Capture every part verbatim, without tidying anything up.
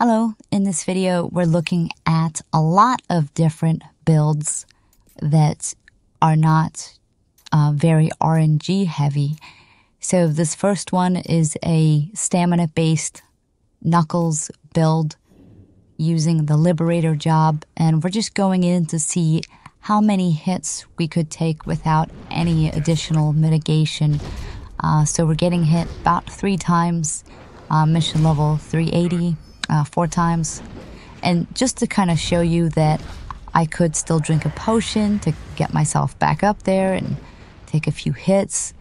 Hello, in this video we're looking at a lot of different builds that are not uh, very R N G heavy. So this first one is a stamina based Knuckles build using the Liberator job, and we're just going in to see how many hits we could take without any additional mitigation. Uh, so we're getting hit about three times, uh, mission level three eighty. Uh, four times, and just to kind of show you that I could still drink a potion to get myself back up there and take a few hits.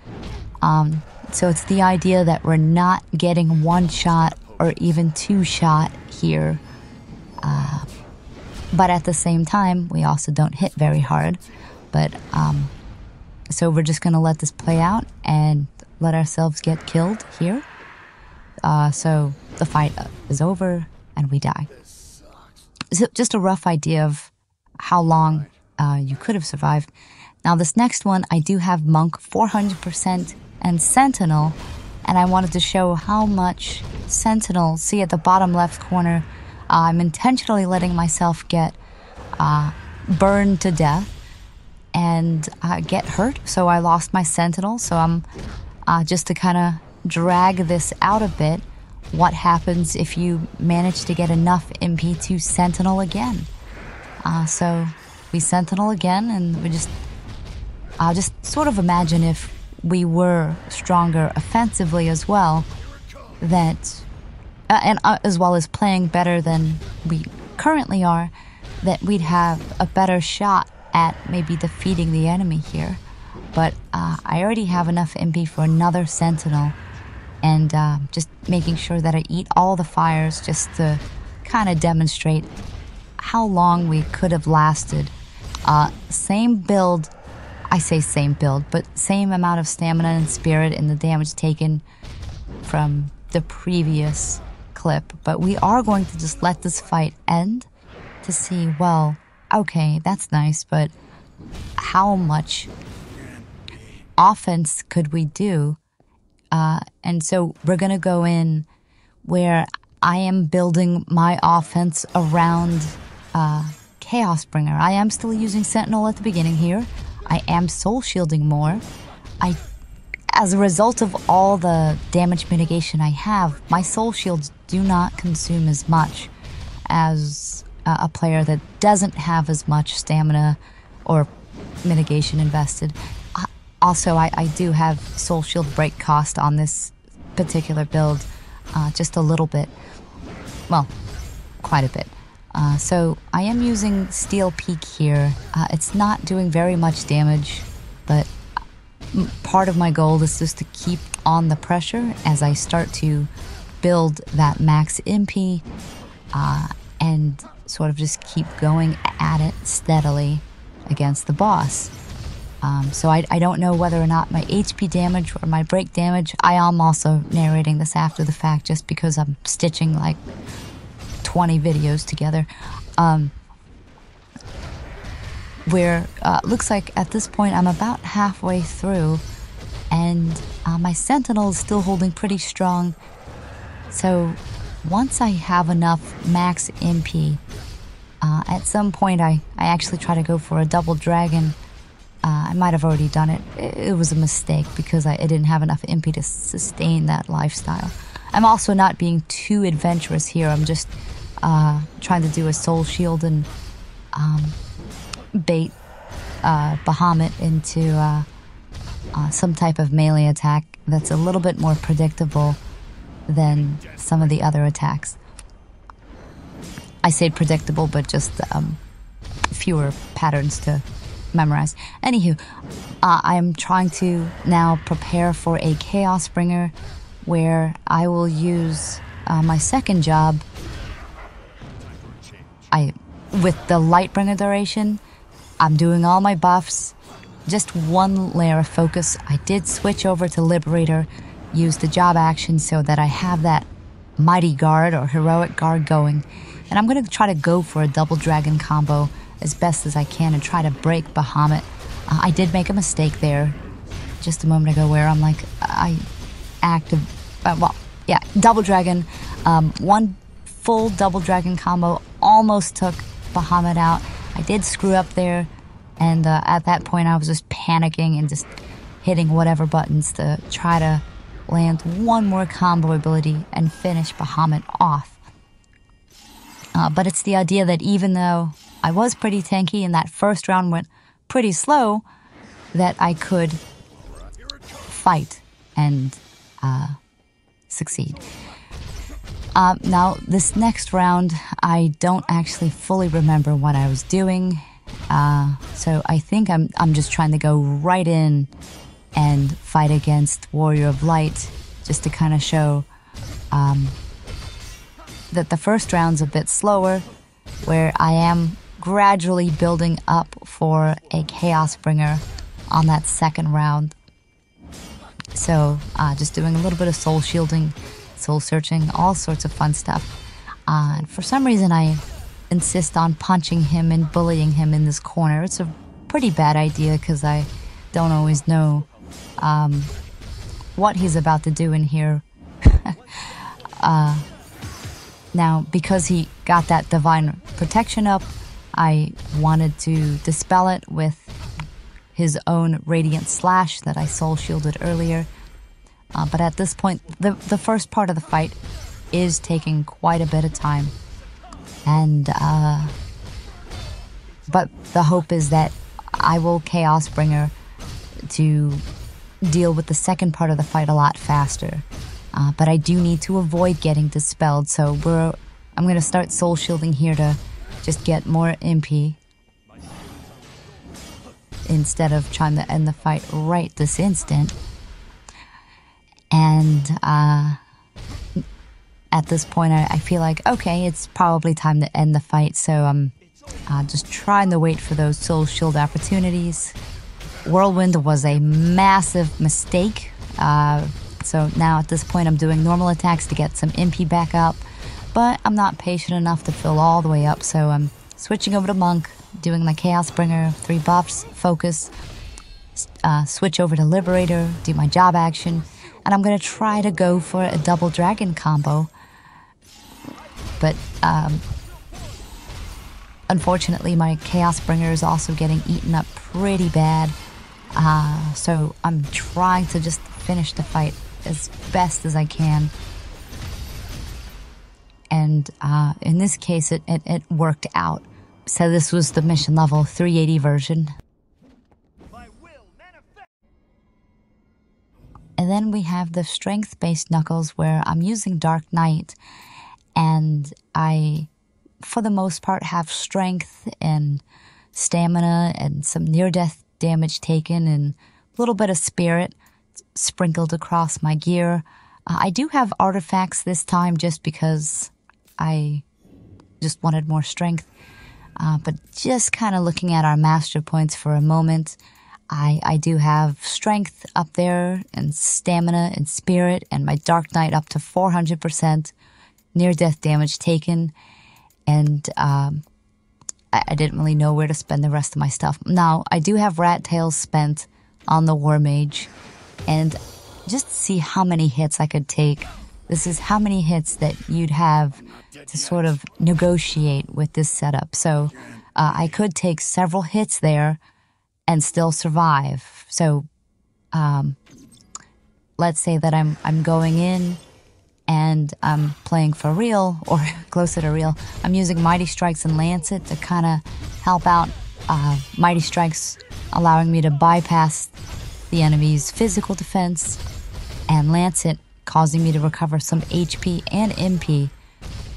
Um, so it's the idea that we're not getting one shot or even two shot here, uh, but at the same time we also don't hit very hard. But um, so we're just gonna let this play out and let ourselves get killed here. Uh, so the fight is over and we die. So just a rough idea of how long uh, you could have survived. Now this next one, I do have Monk four hundred percent and Sentinel, and I wanted to show how much Sentinel, see at the bottom left corner, uh, I'm intentionally letting myself get uh, burned to death and uh, get hurt. So I lost my Sentinel, so I'm uh, just to kind of drag this out a bit. What happens if you manage to get enough M P to Sentinel again? Uh, so we Sentinel again, and we just uh, just sort of imagine if we were stronger offensively as well, that uh, and uh, as well as playing better than we currently are, that we'd have a better shot at maybe defeating the enemy here. But uh, I already have enough M P for another Sentinel. And uh, just making sure that I eat all the fires just to kind of demonstrate how long we could have lasted. Uh, same build, I say same build, but same amount of stamina and spirit and the damage taken from the previous clip. But we are going to just let this fight end to see, well, okay, that's nice, but how much offense could we do? Uh, and so we're going to go in where I am building my offense around uh, Chaosbringer. I am still using Sentinel at the beginning here. I am soul shielding more. I, as a result of all the damage mitigation I have, my soul shields do not consume as much as uh, a player that doesn't have as much stamina or mitigation invested. Also, I, I do have soul shield break cost on this particular build, uh, just a little bit. Well, quite a bit. Uh, so I am using Steel Peak here. Uh, it's not doing very much damage, but part of my goal is just to keep on the pressure as I start to build that max M P uh, and sort of just keep going at it steadily against the boss. Um, so I, I don't know whether or not my H P damage or my break damage. I am also narrating this after the fact just because I'm stitching like twenty videos together. Um, where uh, looks like at this point I'm about halfway through, and uh, my Sentinel is still holding pretty strong. So once I have enough max M P, uh, at some point I, I actually try to go for a double dragon. Uh, I might have already done it. It was a mistake because I, I didn't have enough M P to sustain that lifestyle. I'm also not being too adventurous here. I'm just uh, trying to do a soul shield and um, bait uh, Bahamut into uh, uh, some type of melee attack that's a little bit more predictable than some of the other attacks. I say predictable, but just um, fewer patterns to memorized. Anywho, uh, I'm trying to now prepare for a Chaosbringer where I will use uh, my second job I, with the Lightbringer duration. I'm doing all my buffs, just one layer of focus. I did switch over to Liberator, use the job action so that I have that Mighty Guard or Heroic Guard going. And I'm going to try to go for a double dragon combo as best as I can and try to break Bahamut. Uh, I did make a mistake there just a moment ago where I'm like, I active, uh, well, yeah, double dragon, um, one full double dragon combo, almost took Bahamut out. I did screw up there, and uh, at that point I was just panicking and just hitting whatever buttons to try to land one more combo ability and finish Bahamut off. Uh, but it's the idea that even though I was pretty tanky and that first round went pretty slow, that I could fight and uh, succeed. Uh, now, this next round, I don't actually fully remember what I was doing, uh, so I think I'm, I'm just trying to go right in and fight against Warrior of Light, just to kind of show um, that the first round's a bit slower, where I am gradually building up for a Chaosbringer on that second round. So, uh, just doing a little bit of soul shielding, soul searching, all sorts of fun stuff. Uh, and for some reason, I insist on punching him and bullying him in this corner. It's a pretty bad idea because I don't always know um, what he's about to do in here. uh, now, because he got that divine protection up, I wanted to dispel it with his own Radiant Slash that I soul shielded earlier. Uh, but at this point, the, the first part of the fight is taking quite a bit of time. And, uh, but the hope is that I will Chaosbringer to deal with the second part of the fight a lot faster. Uh, but I do need to avoid getting dispelled, so we're, I'm going to start soul shielding here to just get more M P instead of trying to end the fight right this instant. And uh, at this point, I, I feel like, okay, it's probably time to end the fight, so I'm uh, just trying to wait for those soul shield opportunities. Whirlwind was a massive mistake, uh, so now at this point I'm doing normal attacks to get some M P back up, but I'm not patient enough to fill all the way up, so I'm switching over to Monk, doing my Chaosbringer, three buffs, focus, uh, switch over to Liberator, do my job action, and I'm going to try to go for a double dragon combo. But um, unfortunately my Chaosbringer is also getting eaten up pretty bad. Uh, so I'm trying to just finish the fight as best as I can. And uh, in this case it, it, it worked out. So this was the mission level three eighty version. And then we have the strength-based Knuckles, where I'm using Dark Knight, and I, for the most part, have strength and stamina and some near-death damage taken and a little bit of spirit sprinkled across my gear. Uh, I do have artifacts this time just because I just wanted more strength, uh, but just kind of looking at our master points for a moment, I, I do have strength up there, and stamina, and spirit, and my Dark Knight up to four hundred percent, near-death damage taken, and um, I, I didn't really know where to spend the rest of my stuff. Now, I do have Rat Tails spent on the War Mage, and just see how many hits I could take. This is how many hits that you'd have to sort of negotiate with this setup. So uh, I could take several hits there and still survive. So, um, let's say that I'm I'm going in, and I'm playing for real or closer to real. I'm using Mighty Strikes and Lancet to kind of help out. Uh, Mighty Strikes allowing me to bypass the enemy's physical defense, and Lancet causing me to recover some H P and M P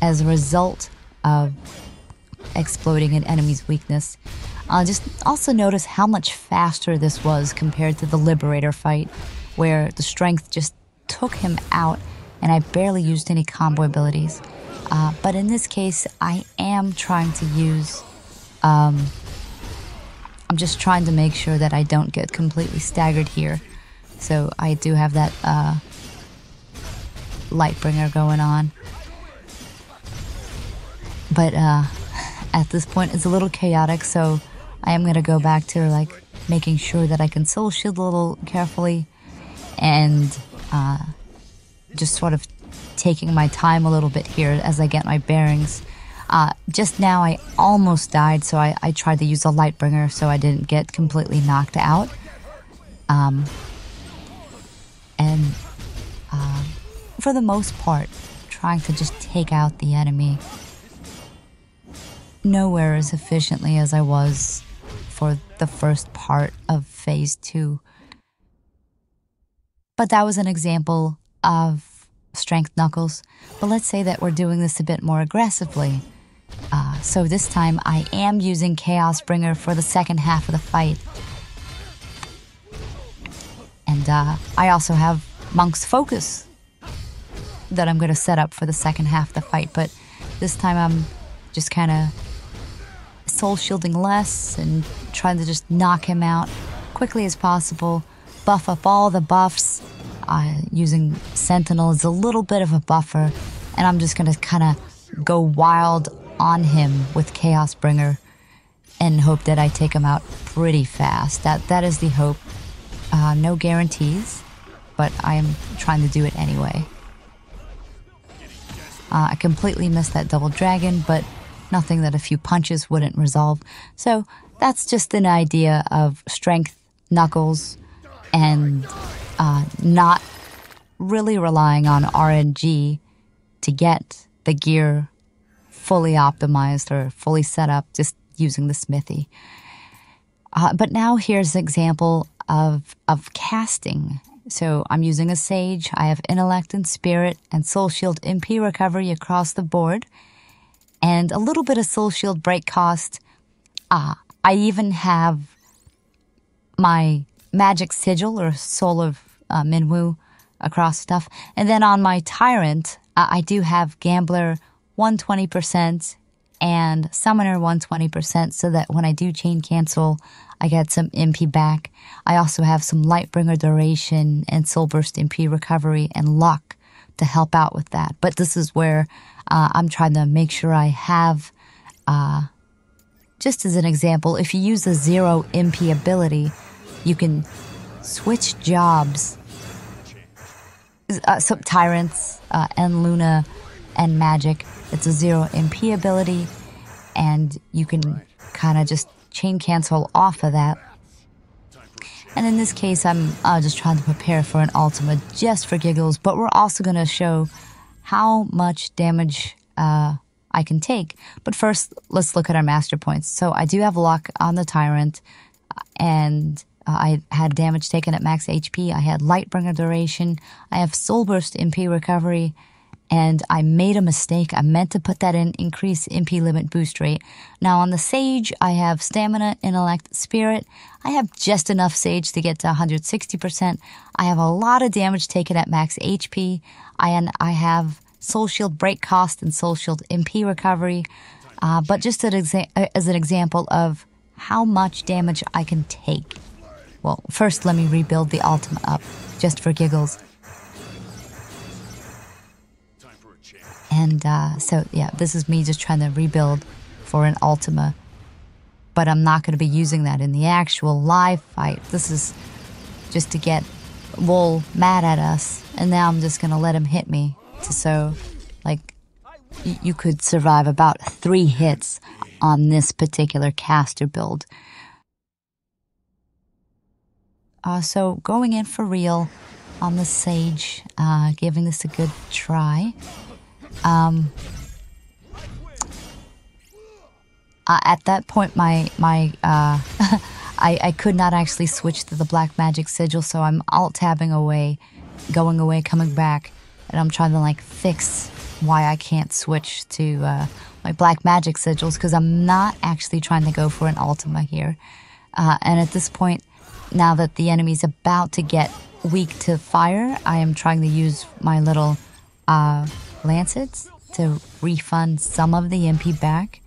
as a result of exploding an enemy's weakness. Uh, just also notice how much faster this was compared to the Liberator fight, where the strength just took him out and I barely used any combo abilities. Uh, but in this case, I am trying to use... Um, I'm just trying to make sure that I don't get completely staggered here. So I do have that uh, Lightbringer going on. But uh, at this point, it's a little chaotic, so I am going to go back to, like, making sure that I can soul shield a little carefully and uh, just sort of taking my time a little bit here as I get my bearings. Uh, just now I almost died, so I, I tried to use a Lightbringer so I didn't get completely knocked out. Um, and uh, for the most part, trying to just take out the enemy nowhere as efficiently as I was for the first part of phase two. But that was an example of strength Knuckles. But let's say that we're doing this a bit more aggressively. Uh, so this time I am using Chaosbringer for the second half of the fight. And uh, I also have Monk's Focus that I'm going to set up for the second half of the fight, but this time I'm just kind of soul shielding less and trying to just knock him out quickly as possible, buff up all the buffs, uh, using Sentinel as a little bit of a buffer, and I'm just going to kind of go wild on him with Chaosbringer and hope that I take him out pretty fast. That That is the hope. Uh, no guarantees, but I am trying to do it anyway. Uh, I completely missed that double dragon, but nothing that a few punches wouldn't resolve. So that's just an idea of strength Knuckles and uh, not really relying on R N G to get the gear fully optimized or fully set up, just using the smithy. Uh, but now here's an example of, of casting. So I'm using a Sage, I have Intellect and Spirit and Soul Shield M P recovery across the board, and a little bit of Soul Shield break cost. Uh, I even have my Magic Sigil or Soul of uh, Minwoo across stuff. And then on my Tyrant, uh, I do have Gambler one hundred twenty percent and Summoner one hundred twenty percent so that when I do Chain Cancel, I get some M P back. I also have some Lightbringer Duration and Soul Burst M P recovery and luck to help out with that. But this is where uh, I'm trying to make sure I have, uh, just as an example, if you use a zero M P ability, you can switch jobs. Uh, so Tyrants uh, and Luna and Magic, it's a zero M P ability, and you can kind of just chain cancel off of that. And in this case, I'm uh, just trying to prepare for an Ultima just for giggles, but we're also going to show how much damage uh, I can take. But first, let's look at our master points. So I do have luck on the Tyrant, and uh, I had damage taken at max H P. I had Lightbringer Duration. I have Soul Burst M P recovery, and I made a mistake. I meant to put that in increase M P limit boost rate. Now on the Sage, I have Stamina, Intellect, Spirit. I have just enough Sage to get to one hundred sixty percent. I have a lot of damage taken at max H P. I, and I have Soul Shield break cost and Soul Shield M P recovery. Uh, but just as an example of how much damage I can take. Well, first let me rebuild the Ultima up, just for giggles. And uh, so, yeah, this is me just trying to rebuild for an Ultima. But I'm not going to be using that in the actual live fight. This is just to get Wool mad at us. And now I'm just going to let him hit me. So, like, you could survive about three hits on this particular caster build. Uh, so, going in for real on the Sage, uh, giving this a good try. Um, uh, at that point, my, my, uh, I, I could not actually switch to the Black Magic Sigil, so I'm alt-tabbing away, going away, coming back, and I'm trying to, like, fix why I can't switch to, uh, my Black Magic Sigils, because I'm not actually trying to go for an Ultima here. Uh, and at this point, now that the enemy's about to get weak to fire, I am trying to use my little, uh... Lancets to refund some of the M P back,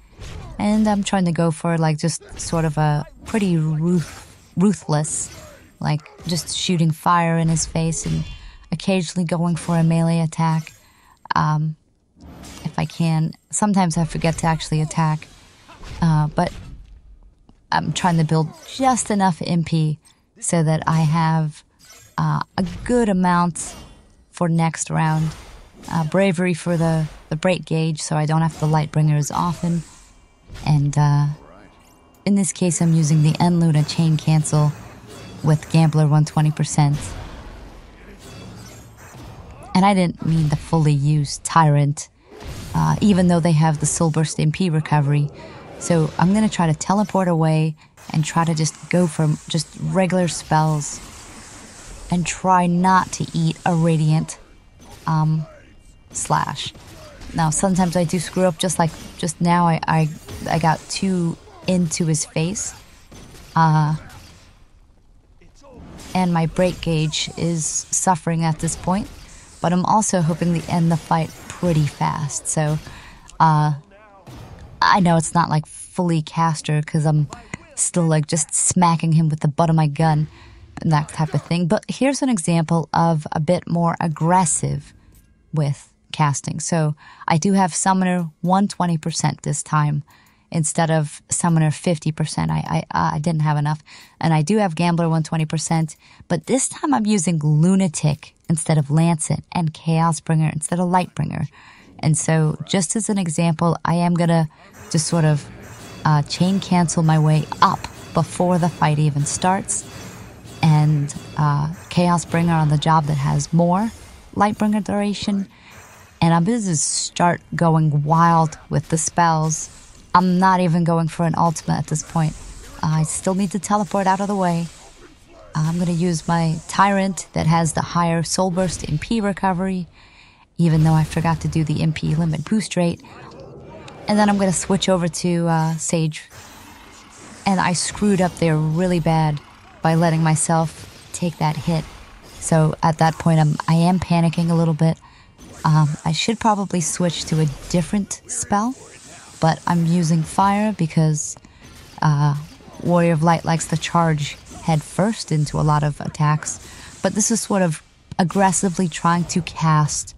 and I'm trying to go for like just sort of a pretty ruth ruthless, like just shooting fire in his face and occasionally going for a melee attack um, if I can. Sometimes I forget to actually attack, uh, but I'm trying to build just enough M P so that I have uh, a good amount for next round. Uh, bravery for the, the break gauge, so I don't have to Lightbringer as often. And uh, in this case, I'm using the N-Luna Chain Cancel with Gambler one hundred twenty percent. And I didn't mean to fully use Tyrant, uh, even though they have the Soul Burst M P recovery. So I'm going to try to teleport away and try to just go for just regular spells and try not to eat a Radiant um, Slash. Now, sometimes I do screw up, just like just now I, I, I got two into his face. Uh, and my break gauge is suffering at this point. But I'm also hoping to end the fight pretty fast. So, uh, I know it's not like fully caster because I'm still like just smacking him with the butt of my gun and that type of thing. But here's an example of a bit more aggressive with casting. So I do have Summoner one hundred twenty percent this time instead of Summoner fifty percent. I, I, I didn't have enough. And I do have Gambler one hundred twenty percent, but this time I'm using Lunatic instead of Lancet, and Chaosbringer instead of Lightbringer. And so, just as an example, I am going to just sort of uh, chain cancel my way up before the fight even starts, and uh, Chaosbringer on the job that has more Lightbringer duration, and I'm going to just start going wild with the spells. I'm not even going for an Ultima at this point. Uh, I still need to teleport out of the way. I'm going to use my Tyrant that has the higher Soul Burst M P recovery, even though I forgot to do the M P limit boost rate. And then I'm going to switch over to uh, Sage. And I screwed up there really bad by letting myself take that hit. So at that point, I'm, I am panicking a little bit. Um, I should probably switch to a different spell, but I'm using Fire because uh, Warrior of Light likes to charge head first into a lot of attacks, but this is sort of aggressively trying to cast,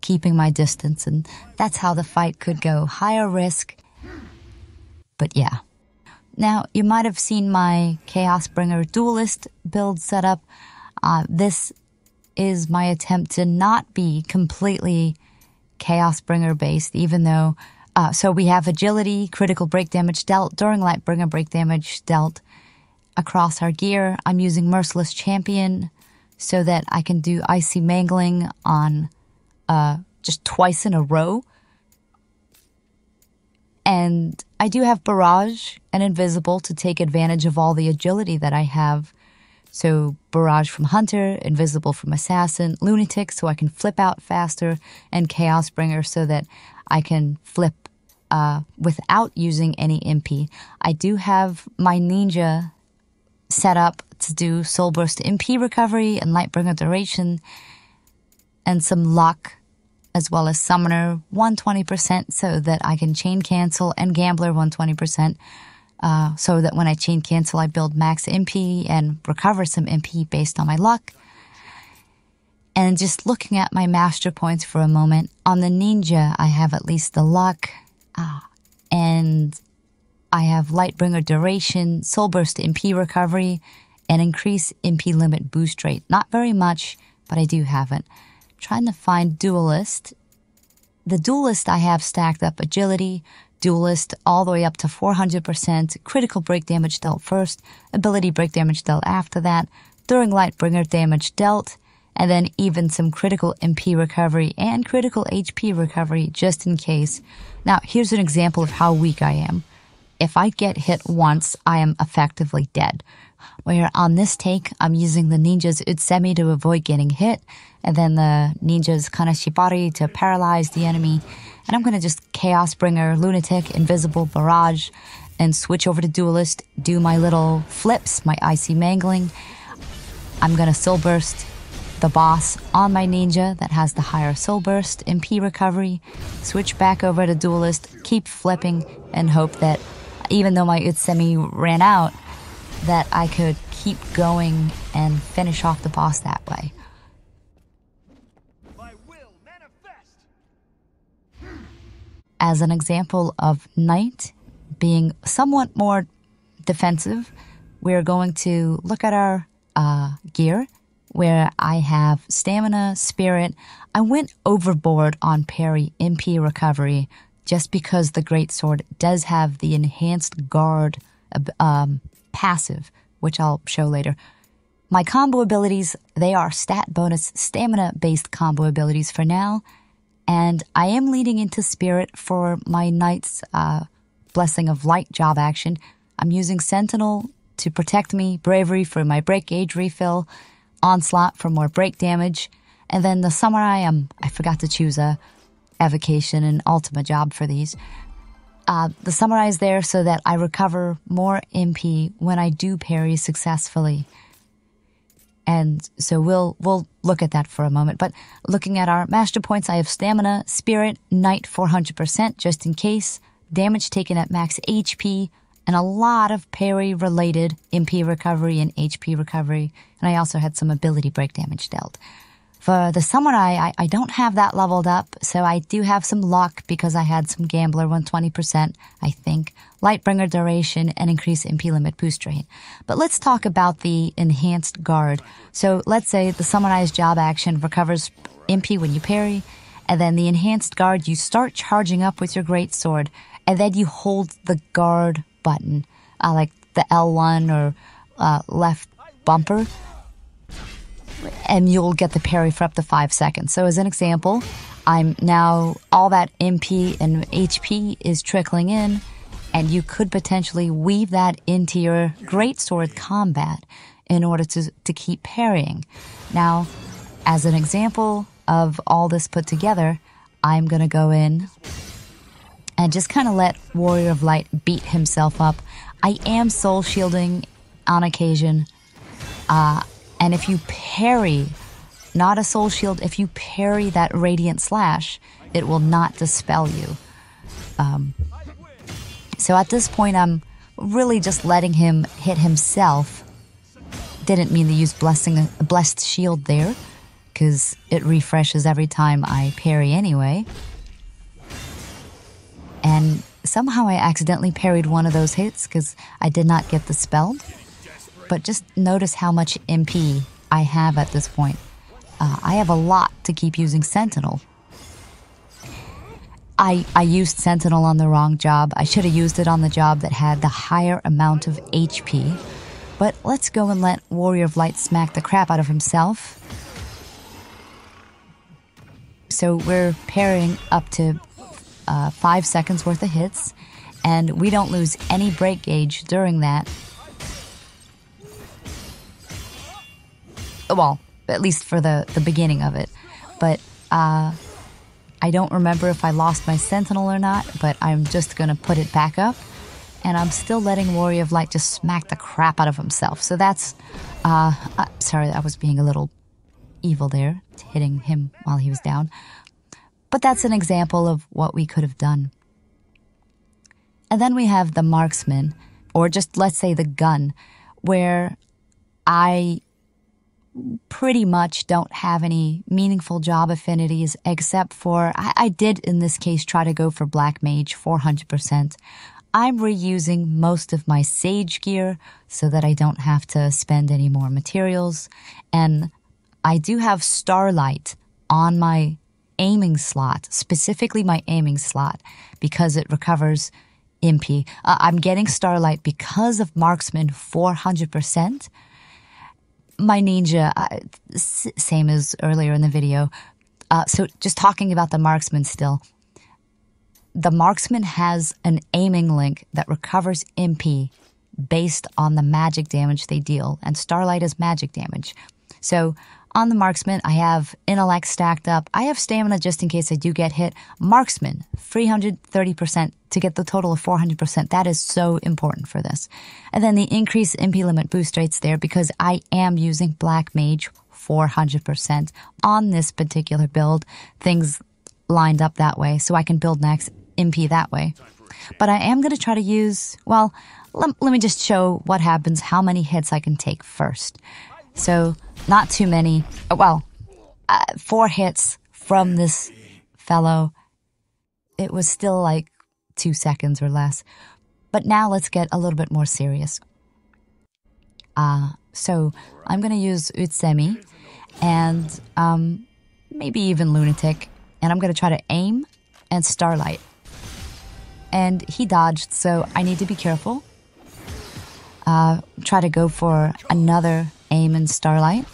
keeping my distance, and that's how the fight could go. Higher risk, but yeah. Now, you might have seen my Chaosbringer Duelist build setup. Uh, this is my attempt to not be completely Chaosbringer based, even though, uh, so we have agility, critical break damage dealt, during Lightbringer break damage dealt. Across our gear, I'm using Merciless Champion so that I can do Icy Mangling on uh, just twice in a row. And I do have Barrage and Invisible to take advantage of all the agility that I have. So Barrage from Hunter, Invisible from Assassin, Lunatic so I can flip out faster, and Chaosbringer so that I can flip uh, without using any M P. I do have my Ninja set up to do Soul Burst M P recovery and Lightbringer duration, and some luck, as well as Summoner one hundred twenty percent so that I can Chain Cancel, and Gambler one hundred twenty percent uh, so that when I Chain Cancel I build max M P and recover some M P based on my luck. And just looking at my master points for a moment, on the Ninja I have at least the luck, ah, and I have Lightbringer duration, Soul Burst M P recovery, and increase M P limit boost rate. Not very much, but I do have it. I'm trying to find Duelist. The Duelist I have stacked up agility, Duelist all the way up to four hundred percent, critical break damage dealt first, ability break damage dealt after that, during Lightbringer damage dealt, and then even some critical M P recovery and critical H P recovery just in case. Now, here's an example of how weak I am. If I get hit once, I am effectively dead. Where on this take, I'm using the Ninja's Utsemi to avoid getting hit, and then the Ninja's Kanashibari to paralyze the enemy. And I'm going to just Chaosbringer, Lunatic, Invisible, Barrage, and switch over to Duelist, do my little flips, my Icy Mangling. I'm going to Soul Burst the boss on my Ninja that has the higher Soul Burst, M P recovery, switch back over to Duelist, keep flipping, and hope that even though my Utsemi ran out, that I could keep going and finish off the boss that way. My will manifest. As an example of Knight being somewhat more defensive, we're going to look at our uh, gear. where I have Stamina, Spirit. I went overboard on parry, M P recovery, just because the Greatsword does have the Enhanced Guard um, passive, which I'll show later. My combo abilities, they are stat bonus, stamina-based combo abilities for now, and I am leading into Spirit for my Knight's uh, Blessing of Light job action. I'm using Sentinel to protect me, Bravery for my break gauge refill, Onslaught for more break damage, and then the Samurai, um, I forgot to choose a Evocation and Ultima job for these. Uh, the Samurai is there so that I recover more M P when I do parry successfully. And so we'll we'll look at that for a moment. But looking at our master points, I have Stamina, Spirit, Knight four hundred percent just in case, damage taken at max H P, and a lot of parry-related M P recovery and H P recovery. And I also had some ability break damage dealt. For the Samurai, I, I don't have that leveled up, so I do have some luck because I had some Gambler one hundred twenty percent, I think, Lightbringer duration, and increased M P limit boost rate. But let's talk about the Enhanced Guard. So let's say the Samurai's job action recovers M P when you parry, and then the Enhanced Guard, you start charging up with your Greatsword, and then you hold the guard button, uh, like the L one or uh, left bumper, and you'll get the parry for up to five seconds. So as an example, I'm now, all that M P and H P is trickling in, and you could potentially weave that into your Greatsword combat in order to, to keep parrying. Now, as an example of all this put together, I'm going to go in and just kind of let Warrior of Light beat himself up. I am soul shielding on occasion. Uh... And if you parry, not a soul shield, if you parry that Radiant Slash, it will not dispel you. Um, so at this point, I'm really just letting him hit himself. Didn't mean to use blessing, Blessed Shield there, because it refreshes every time I parry anyway. And somehow I accidentally parried one of those hits, because I did not get the spell. But just notice how much M P I have at this point. Uh, I have a lot to keep using Sentinel. I, I used Sentinel on the wrong job. I should have used it on the job that had the higher amount of H P. But let's go and let Warrior of Light smack the crap out of himself. So we're parrying up to uh, five seconds worth of hits, and we don't lose any break gauge during that. Well, at least for the, the beginning of it. But uh, I don't remember if I lost my Sentinel or not, but I'm just going to put it back up. And I'm still letting Warrior of Light just smack the crap out of himself. So that's... Uh, uh, sorry, I was being a little evil there, hitting him while he was down. But that's an example of what we could have done. And then we have the Marksman, or just let's say the Gun, where I... pretty much don't have any meaningful job affinities except for, I, I did in this case try to go for Black Mage four hundred percent. I'm reusing most of my Sage gear so that I don't have to spend any more materials. And I do have Starlight on my aiming slot, specifically my aiming slot, because it recovers M P. Uh, I'm getting Starlight because of Marksman four hundred percent. My Ninja, uh, same as earlier in the video, uh, so just talking about the Marksman still. The Marksman has an aiming link that recovers M P based on the magic damage they deal, and Starlight is magic damage. So on the Marksman, I have Intellect stacked up. I have Stamina just in case I do get hit. Marksman, three hundred thirty percent to get the total of four hundred percent. That is so important for this. And then the increased M P limit boost rates there because I am using Black Mage four hundred percent on this particular build. Things lined up that way, so I can build max M P that way. But I am going to try to use, well, let, let me just show what happens, how many hits I can take first. So... not too many, well, uh, four hits from this fellow. It was still like two seconds or less. But now let's get a little bit more serious. Uh, so I'm going to use Utsemi, and um, maybe even Lunatic, and I'm gonna try to aim and Starlight. And he dodged, so I need to be careful. Uh, try to go for another aim and Starlight.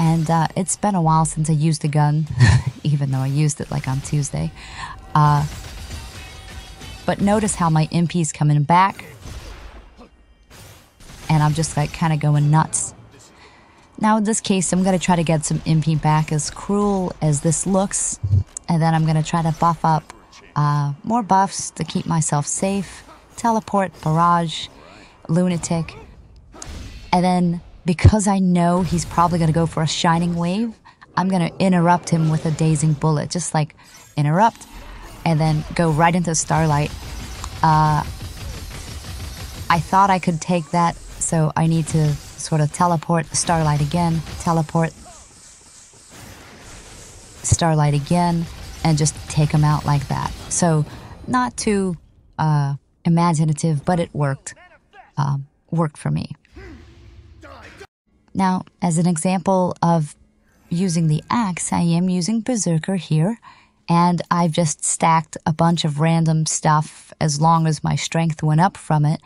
And uh, it's been a while since I used the gun, even though I used it like on Tuesday. Uh, but notice how my M P's coming back. And I'm just like kind of going nuts. Now in this case, I'm going to try to get some M P back, as cruel as this looks. And then I'm going to try to buff up uh, more buffs to keep myself safe. Teleport, Barrage, Lunatic. And then because I know he's probably going to go for a Shining Wave, I'm going to interrupt him with a Dazing Bullet. Just like interrupt and then go right into Starlight. Uh, I thought I could take that, so I need to sort of teleport, Starlight again, teleport, Starlight again, and just take him out like that. So not too uh, imaginative, but it worked. Um, worked for me. Now, as an example of using the axe, I am using Berserker here, and I've just stacked a bunch of random stuff as long as my strength went up from it,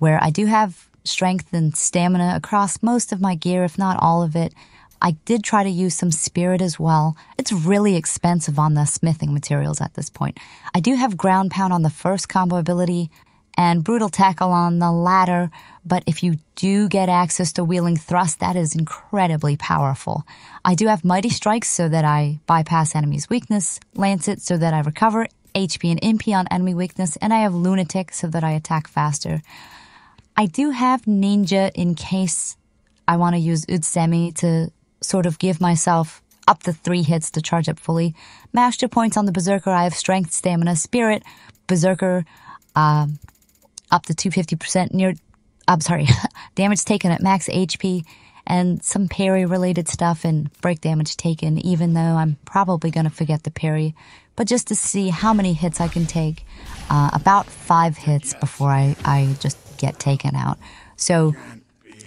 where I do have strength and stamina across most of my gear, if not all of it. I did try to use some spirit as well. It's really expensive on the smithing materials at this point. I do have ground pound on the first combo ability and brutal tackle on the latter, but if you do get access to wheeling thrust, that is incredibly powerful. I do have mighty strikes so that I bypass enemy's weakness, Lancet so that I recover H P and M P on enemy weakness, and I have Lunatic so that I attack faster. I do have Ninja in case I want to use Utsemi to sort of give myself up to three hits to charge up fully. Master points on the Berserker, I have Strength, Stamina, Spirit, Berserker, um, up to two hundred fifty percent near, I'm sorry, damage taken at max H P, and some parry related stuff and break damage taken, even though I'm probably going to forget the parry. But just to see how many hits I can take, uh, about five hits before I, I just get taken out. So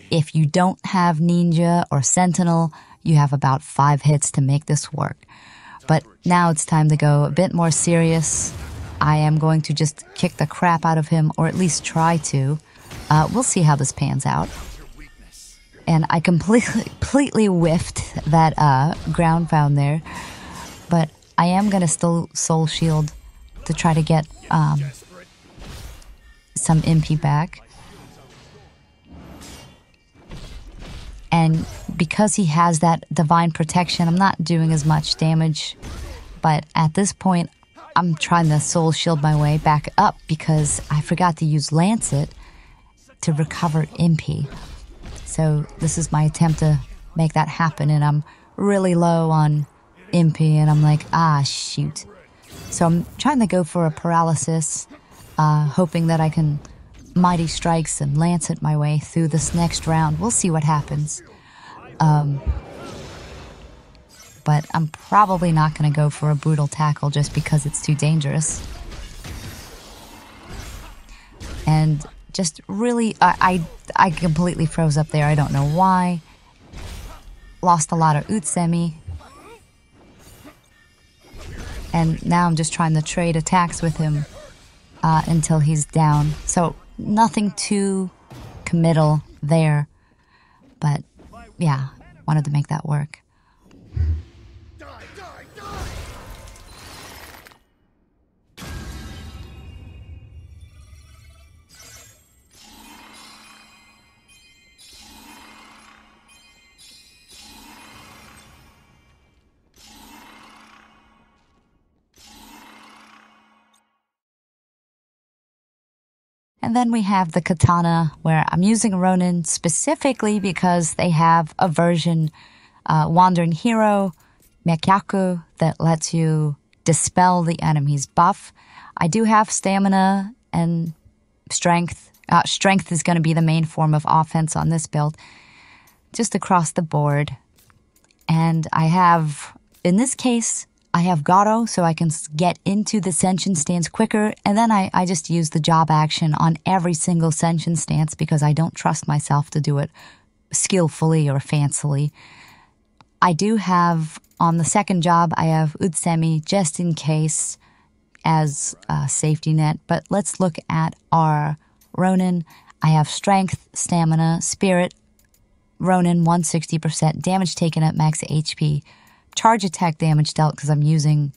if you don't have Ninja or Sentinel, you have about five hits to make this work. But now it's time to go a bit more serious. I am going to just kick the crap out of him, or at least try to. Uh, we'll see how this pans out. And I completely, completely whiffed that uh, ground pound there. But I am going to still soul shield to try to get um, some M P back. And because he has that divine protection, I'm not doing as much damage. But at this point, I'm trying to soul shield my way back up because I forgot to use Lancet to recover M P. So this is my attempt to make that happen, and I'm really low on M P, and I'm like, ah, shoot. So I'm trying to go for a paralysis, uh, hoping that I can Mighty Strikes and Lancet my way through this next round. We'll see what happens. Um, but I'm probably not going to go for a brutal tackle just because it's too dangerous. And just really, I, I, I completely froze up there. I don't know why. Lost a lot of Utsemi. And now I'm just trying to trade attacks with him uh, until he's down. So nothing too committal there. But yeah, wanted to make that work. And then we have the katana, where I'm using Ronin specifically because they have a version, uh, Wandering Hero, Mekyaku, that lets you dispel the enemy's buff. I do have stamina and strength. Uh, strength is going to be the main form of offense on this build, just across the board. And I have, in this case, I have Garo, so I can get into the Senshin stance quicker, and then I, I just use the job action on every single Senshin stance because I don't trust myself to do it skillfully or fancily. I do have, on the second job, I have Utsemi just in case as a safety net. But let's look at our Ronin. I have Strength, Stamina, Spirit, Ronin, one hundred sixty percent, damage taken at max H P, charge attack damage dealt because I'm using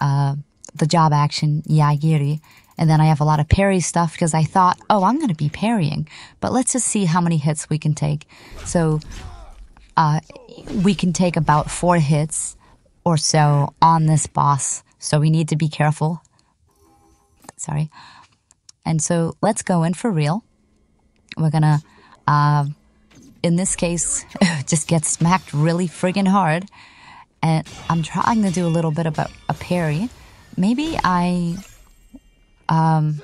uh, the job action, Yaegiri. And then I have a lot of parry stuff because I thought, oh, I'm going to be parrying. But let's just see how many hits we can take. So uh, we can take about four hits or so on this boss. So we need to be careful. Sorry. And so let's go in for real. We're going to, uh, in this case, just get smacked really friggin' hard. And I'm trying to do a little bit of a, a parry. Maybe I... Um,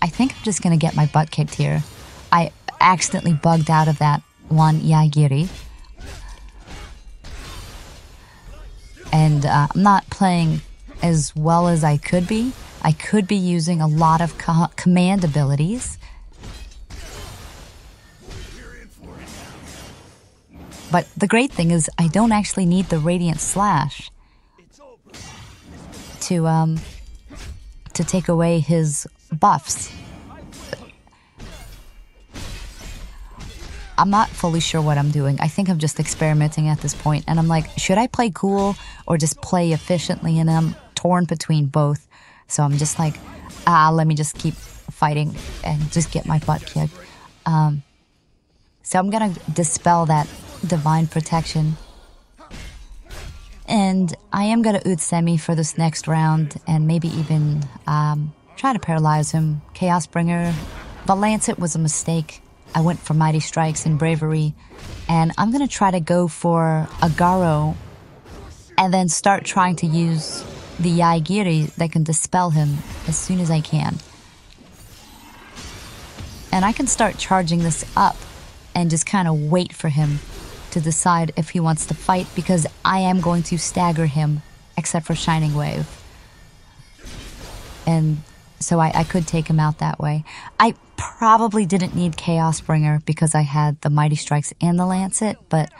I think I'm just going to get my butt kicked here. I accidentally bugged out of that one Yaegiri. And uh, I'm not playing as well as I could be. I could be using a lot of co command abilities. But the great thing is I don't actually need the Radiant Slash to... Um, to take away his buffs. I'm not fully sure what I'm doing. I think I'm just experimenting at this point, and I'm like, should I play cool or just play efficiently? And I'm torn between both. So I'm just like, ah, let me just keep fighting and just get my butt kicked. Um, so I'm gonna dispel that divine protection. And I am going to Utsemi for this next round and maybe even um, try to paralyze him. Chaosbringer. The Lancet was a mistake. I went for Mighty Strikes and Bravery. And I'm going to try to go for a Garo and then start trying to use the Yaegiri that can dispel him as soon as I can. And I can start charging this up and just kind of wait for him to decide if he wants to fight, because I am going to stagger him, except for Shining Wave. And so I, I could take him out that way. I probably didn't need Chaosbringer because I had the Mighty Strikes and the Lancet, but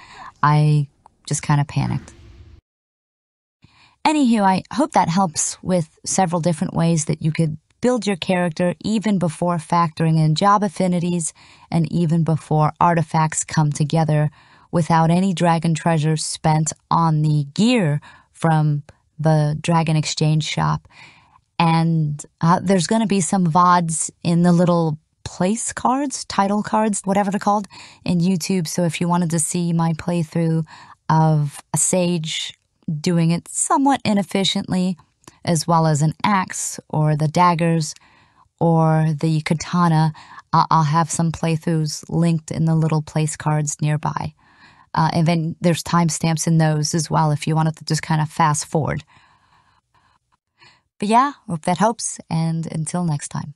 I just kind of panicked. Anywho, I hope that helps with several different ways that you could build your character even before factoring in job affinities and even before artifacts come together, without any dragon treasure spent on the gear from the dragon exchange shop. And uh, there's going to be some V O Ds in the little place cards, title cards, whatever they're called, in YouTube. So if you wanted to see my playthrough of a Sage doing it somewhat inefficiently, as well as an axe or the daggers or the katana, uh, I'll have some playthroughs linked in the little place cards nearby. Uh, and then there's timestamps in those as well if you wanted to just kind of fast forward. But yeah, hope that helps, and until next time.